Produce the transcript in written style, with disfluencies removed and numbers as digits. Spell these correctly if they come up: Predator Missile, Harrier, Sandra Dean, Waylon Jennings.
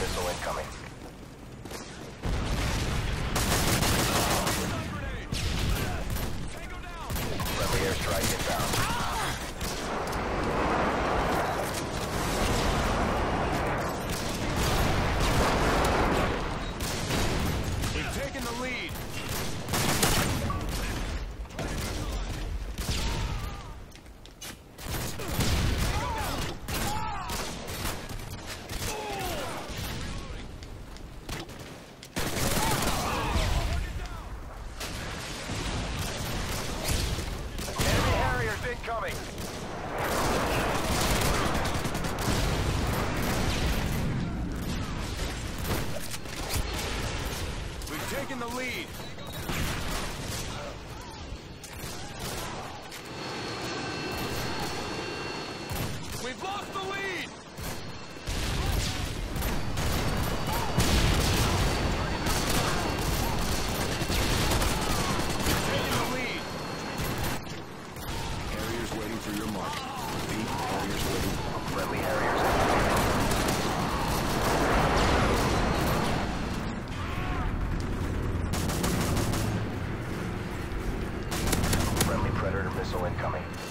missile incoming. Friendly airstrike inbound. We've taken the lead. Coming. We've taken the lead. We've lost the lead. Friendly Harriers. Friendly Predator missile incoming.